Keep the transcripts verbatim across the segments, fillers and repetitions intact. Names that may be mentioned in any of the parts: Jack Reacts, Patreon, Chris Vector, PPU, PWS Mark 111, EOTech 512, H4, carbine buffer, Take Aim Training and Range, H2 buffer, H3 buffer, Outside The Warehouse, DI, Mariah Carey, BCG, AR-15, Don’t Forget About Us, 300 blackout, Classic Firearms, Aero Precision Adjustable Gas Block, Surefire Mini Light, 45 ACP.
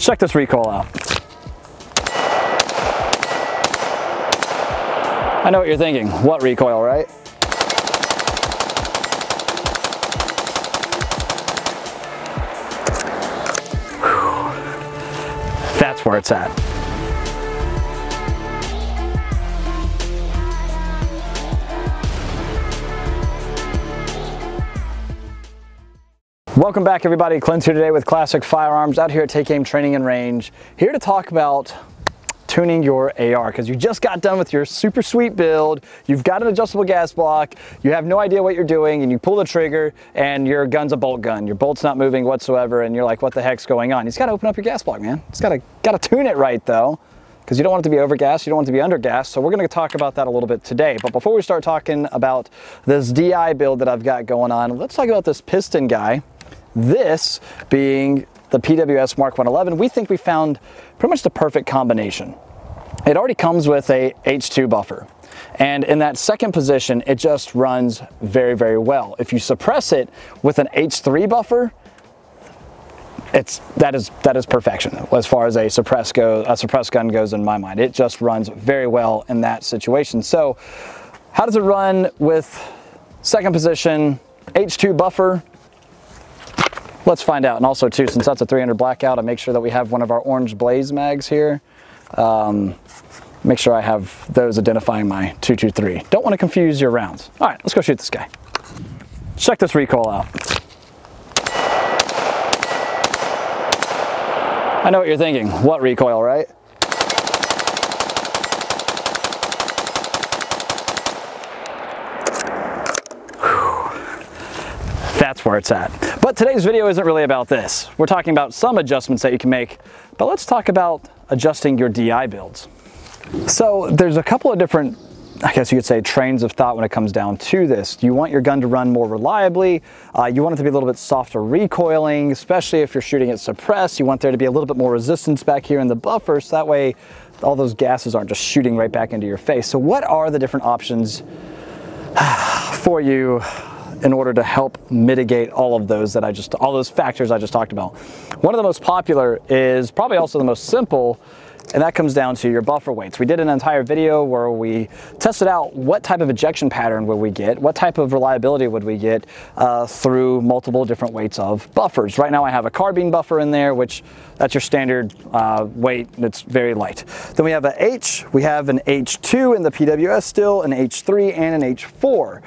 Check this recoil out. I know what you're thinking, what recoil, right? Whew. That's where it's at. Welcome back, everybody. Clint here today with Classic Firearms out here at Take Aim Training and Range, here to talk about tuning your A R, because you just got done with your super sweet build, you've got an adjustable gas block, you have no idea what you're doing, and you pull the trigger and your gun's a bolt gun, your bolt's not moving whatsoever, and you're like, what the heck's going on? You just gotta open up your gas block, man. It's gotta gotta tune it right though, because you don't want it to be overgassed, you don't want it to be undergassed, so we're gonna talk about that a little bit today. But before we start talking about this D I build that I've got going on, let's talk about this piston guy, this being the P W S Mark one eleven. We think we found pretty much the perfect combination. It already comes with a H two buffer, and in that second position it just runs very very well. If you suppress it with an H three buffer, it's that is that is perfection as far as a suppress go a suppress gun goes in my mind. It just runs very well in that situation. So how does it run with second position H two buffer? Let's find out. And also too, since that's a three hundred blackout, I make sure that we have one of our orange blaze mags here. Um, make sure I have those identifying my two two three. Don't want to confuse your rounds. All right, let's go shoot this guy. Check this recoil out. I know what you're thinking, what recoil, right? That's where it's at. But today's video isn't really about this. We're talking about some adjustments that you can make, but let's talk about adjusting your D I builds. So there's a couple of different, I guess you could say, trains of thought when it comes down to this. You want your gun to run more reliably. Uh, you want it to be a little bit softer recoiling, especially if you're shooting at suppress. You want there to be a little bit more resistance back here in the buffer, so that way all those gases aren't just shooting right back into your face. So what are the different options for you in order to help mitigate all of those that I just, all those factors I just talked about? One of the most popular is probably also the most simple, and that comes down to your buffer weights. We did an entire video where we tested out what type of ejection pattern would we get, what type of reliability would we get uh, through multiple different weights of buffers. Right now I have a carbine buffer in there, which that's your standard uh, weight, and it's very light. Then we have a H, we have an H two in the P W S still, an H three and an H four.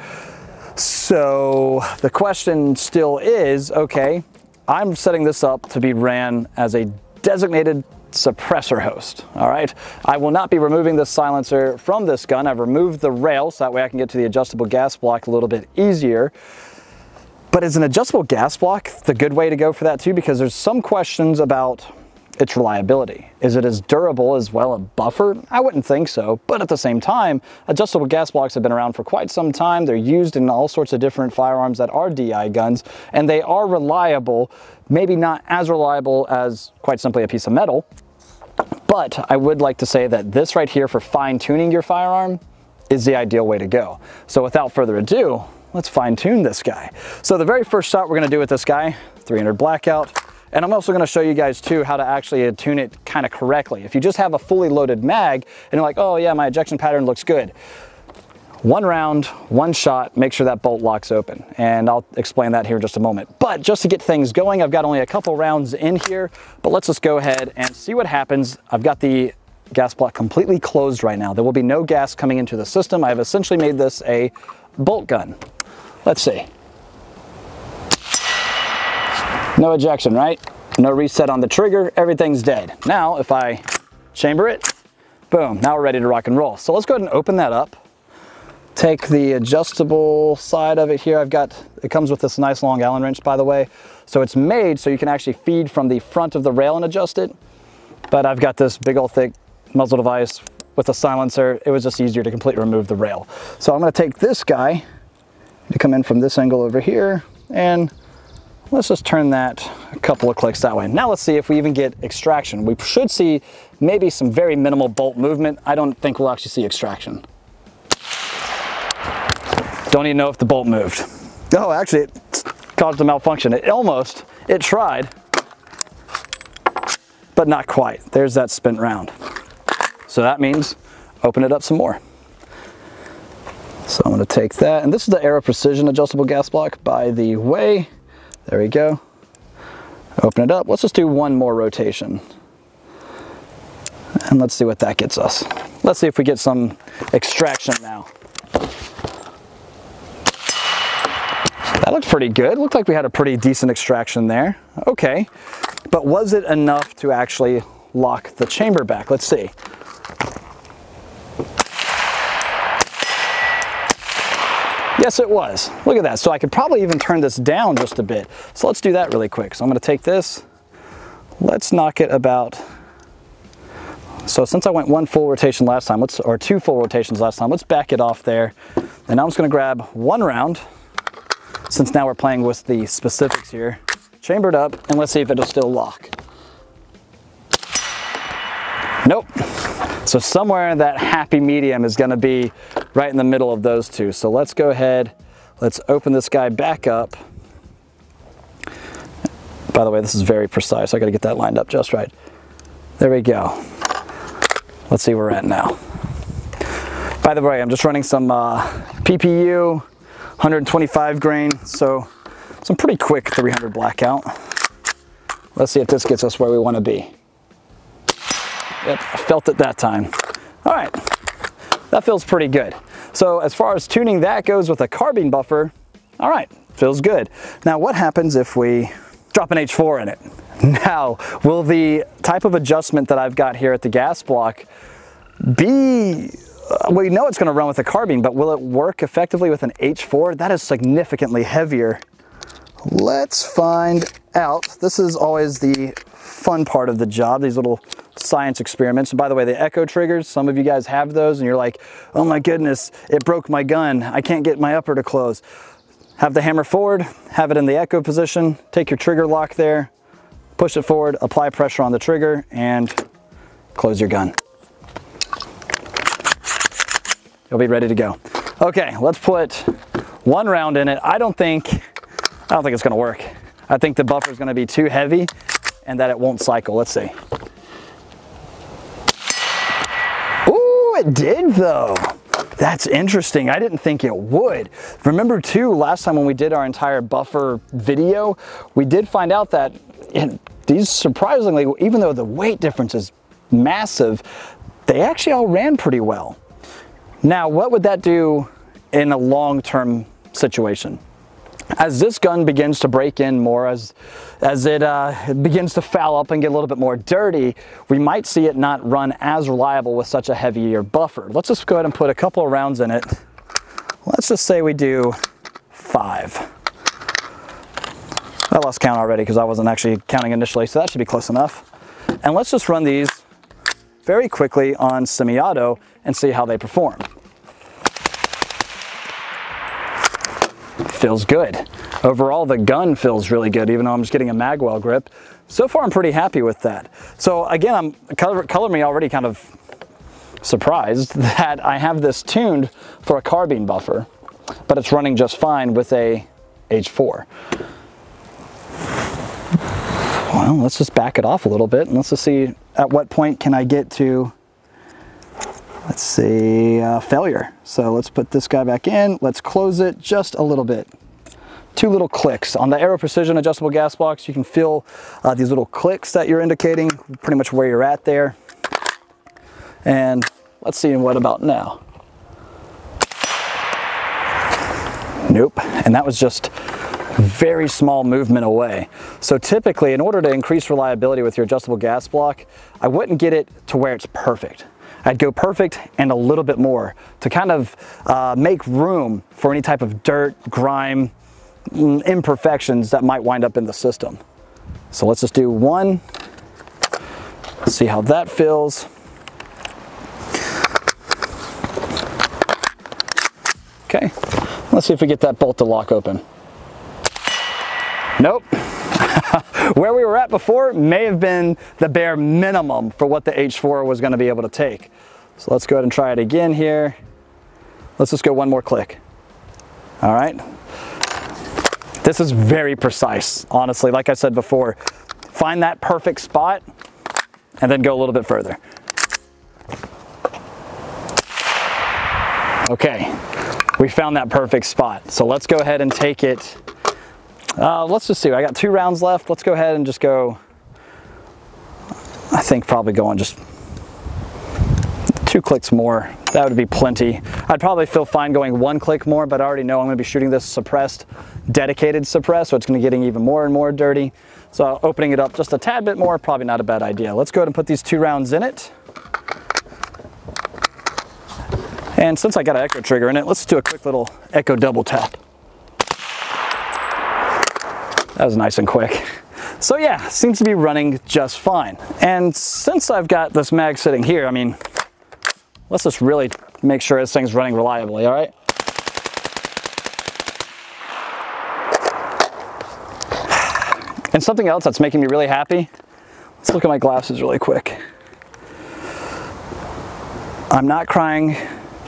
So the question still is, okay, I'm setting this up to be ran as a designated suppressor host, all right? I will not be removing this silencer from this gun. I've removed the rail so that way I can get to the adjustable gas block a little bit easier. But is an adjustable gas block the good way to go for that too? Because there's some questions about its reliability. Is it as durable as well a buffer? I wouldn't think so, but at the same time, adjustable gas blocks have been around for quite some time. They're used in all sorts of different firearms that are D I guns, and they are reliable, maybe not as reliable as quite simply a piece of metal, but I would like to say that this right here for fine-tuning your firearm is the ideal way to go. So without further ado, let's fine-tune this guy. So the very first shot we're gonna do with this guy, three hundred blackout, and I'm also going to show you guys too how to actually attune it kind of correctly. If you just have a fully loaded mag and you're like, oh yeah, my ejection pattern looks good. One round, one shot, make sure that bolt locks open. And I'll explain that here in just a moment. But just to get things going, I've got only a couple rounds in here, but let's just go ahead and see what happens. I've got the gas block completely closed right now. There will be no gas coming into the system. I have essentially made this a bolt gun. Let's see. No ejection, right? No reset on the trigger, everything's dead. Now, if I chamber it, boom, now we're ready to rock and roll. So let's go ahead and open that up. Take the adjustable side of it here. I've got, it comes with this nice long Allen wrench, by the way. So it's made so you can actually feed from the front of the rail and adjust it. But I've got this big old thick muzzle device with a silencer. It was just easier to completely remove the rail. So I'm gonna take this guy to come in from this angle over here, and let's just turn that a couple of clicks that way. Now let's see if we even get extraction. We should see maybe some very minimal bolt movement. I don't think we'll actually see extraction. Don't even know if the bolt moved. Oh, actually it caused a malfunction. It almost, it tried, but but not quite. There's that spent round. So that means open it up some more. So I'm gonna take that, and this is the Aero Precision Adjustable Gas Block, by the way. There we go. Open it up. Let's just do one more rotation. And let's see what that gets us. Let's see if we get some extraction now. That looked pretty good. Looked like we had a pretty decent extraction there. Okay, but was it enough to actually lock the chamber back? Let's see. Yes, it was. Look at that. So I could probably even turn this down just a bit. So let's do that really quick. So I'm going to take this. Let's knock it about. So since I went one full rotation last time, let's or two full rotations last time, let's back it off there. And I'm just going to grab one round, since now we're playing with the specifics here. Chambered up, and let's see if it'll still lock. Nope. So somewhere that happy medium is going to be right in the middle of those two. So let's go ahead, let's open this guy back up. By the way, this is very precise. I got to get that lined up just right. There we go. Let's see where we're at now. By the way, I'm just running some uh, P P U, one twenty-five grain, so some pretty quick three hundred blackout. Let's see if this gets us where we want to be. Yep, I felt it that time. All right, that feels pretty good. So as far as tuning that goes with a carbine buffer, all right, feels good. Now what happens if we drop an H four in it? Now, will the type of adjustment that I've got here at the gas block be, uh, we know it's gonna run with a carbine, but will it work effectively with an H four? That is significantly heavier. Let's find out. This is always the fun part of the job, these little science experiments. And by the way, the echo triggers, some of you guys have those and you're like, oh my goodness, it broke my gun. I can't get my upper to close. Have the hammer forward, have it in the echo position, take your trigger lock there, push it forward, apply pressure on the trigger, and close your gun. You'll be ready to go. Okay, let's put one round in it. I don't think, I don't think it's gonna work. I think the buffer is gonna be too heavy and that it won't cycle. Let's see. It did though. That's interesting. I didn't think it would. Remember too, last time when we did our entire buffer video, we did find out that it, these surprisingly, even though the weight difference is massive, they actually all ran pretty well. Now, what would that do in a long-term situation? As this gun begins to break in more, as, as it uh, begins to foul up and get a little bit more dirty, we might see it not run as reliable with such a heavier buffer. Let's just go ahead and put a couple of rounds in it. Let's just say we do five. I lost count already because I wasn't actually counting initially, so that should be close enough. And let's just run these very quickly on semi-auto and see how they perform. Feels good. Overall, the gun feels really good, even though I'm just getting a magwell grip. So far, I'm pretty happy with that. So again, I'm color, color me already kind of surprised that I have this tuned for a carbine buffer, but it's running just fine with a H four. Well, let's just back it off a little bit and let's just see at what point can I get to, let's see, uh, failure. So let's put this guy back in. Let's close it just a little bit. Two little clicks. On the Aero Precision Adjustable Gas Blocks, you can feel uh, these little clicks that you're indicating pretty much where you're at there. And let's see what about now. Nope. And that was just very small movement away. So typically, in order to increase reliability with your adjustable gas block, I wouldn't get it to where it's perfect. I'd go perfect and a little bit more to kind of uh, make room for any type of dirt, grime, imperfections that might wind up in the system. So let's just do one, see how that feels. Okay, let's see if we get that bolt to lock open. Nope. Where we were at before may have been the bare minimum for what the H four was going to be able to take. So let's go ahead and try it again here. Let's just go one more click. All right. This is very precise, honestly. Like I said before, find that perfect spot and then go a little bit further. Okay, we found that perfect spot. So let's go ahead and take it. Uh, let's just see, I got two rounds left. Let's go ahead and just go, I think probably going just two clicks more. That would be plenty. I'd probably feel fine going one click more, but I already know I'm gonna be shooting this suppressed, dedicated suppressed, so it's gonna be getting even more and more dirty. So opening it up just a tad bit more, probably not a bad idea. Let's go ahead and put these two rounds in it. And since I got an echo trigger in it, let's do a quick little echo double tap. That was nice and quick. So yeah, seems to be running just fine. And since I've got this mag sitting here, I mean, let's just really make sure this thing's running reliably, all right? And something else that's making me really happy, let's look at my glasses really quick. I'm not crying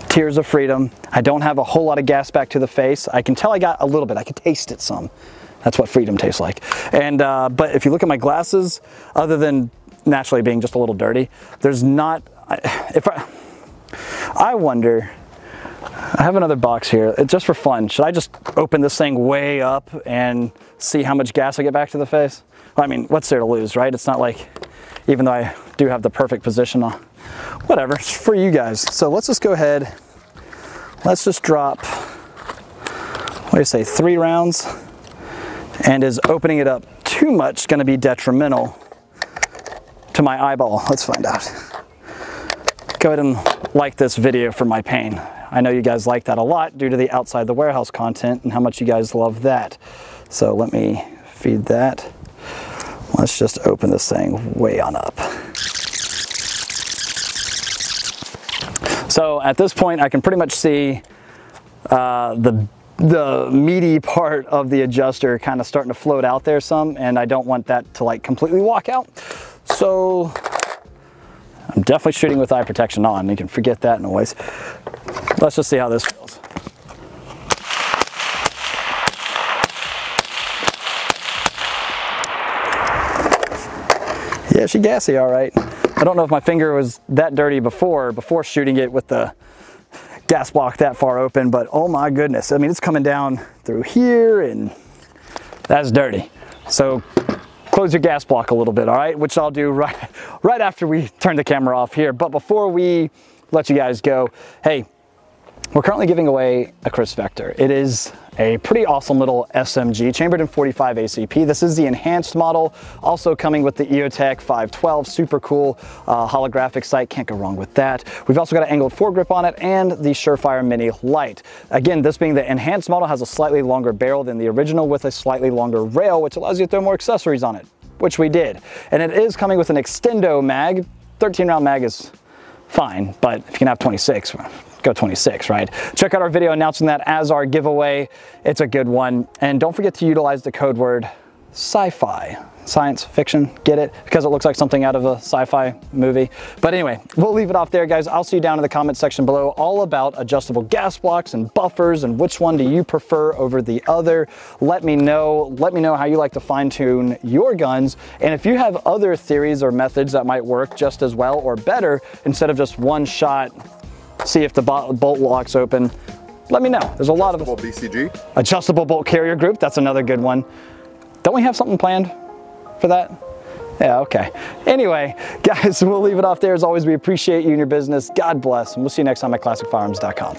tears of freedom. I don't have a whole lot of gas back to the face. I can tell I got a little bit, I can taste it some. That's what freedom tastes like. And, uh, but if you look at my glasses, other than naturally being just a little dirty, there's not, if I, I wonder, I have another box here, it's just for fun. Should I just open this thing way up and see how much gas I get back to the face? Well, I mean, what's there to lose, right? It's not like, even though I do have the perfect position, whatever, it's for you guys. So let's just go ahead, let's just drop, what do you say, three rounds? And is opening it up too much going to be detrimental to my eyeball? Let's find out. Go ahead and like this video for my pain. I know you guys like that a lot due to the Outside the Warehouse content and how much you guys love that. So let me feed that. Let's just open this thing way on up. So at this point, I can pretty much see uh, the the meaty part of the adjuster kind of starting to float out there some, and I don't want that to like completely walk out. So I'm definitely shooting with eye protection on. You can forget that noise. Let's just see how this feels. Yeah, she gassy, all right. I don't know if my finger was that dirty before, before shooting it with the gas block that far open, but oh my goodness. I mean, it's coming down through here and that's dirty. So close your gas block a little bit, all right? Which I'll do right, right after we turn the camera off here. But before we let you guys go, hey, we're currently giving away a Chris Vector. It is a pretty awesome little S M G, chambered in forty-five A C P. This is the enhanced model, also coming with the EOTech five twelve, super cool uh, holographic sight, can't go wrong with that. We've also got an angled foregrip on it and the Surefire Mini Light. Again, this being the enhanced model has a slightly longer barrel than the original with a slightly longer rail, which allows you to throw more accessories on it, which we did. And it is coming with an extendo mag. thirteen round mag is fine, but if you can have twenty-six, go twenty-six, right? Check out our video announcing that as our giveaway. It's a good one. And don't forget to utilize the code word sci-fi, science fiction, get it? Because it looks like something out of a sci-fi movie. But anyway, we'll leave it off there, guys. I'll see you down in the comment section below all about adjustable gas blocks and buffers and which one do you prefer over the other. Let me know. Let me know how you like to fine tune your guns. And if you have other theories or methods that might work just as well or better, instead of just one shot, see if the bolt locks open, let me know. There's a lot of us. B C G. Adjustable bolt carrier group, that's another good one. Don't we have something planned for that? Yeah, okay. Anyway, guys, we'll leave it off there. As always, we appreciate you and your business. God bless, and we'll see you next time at classic firearms dot com.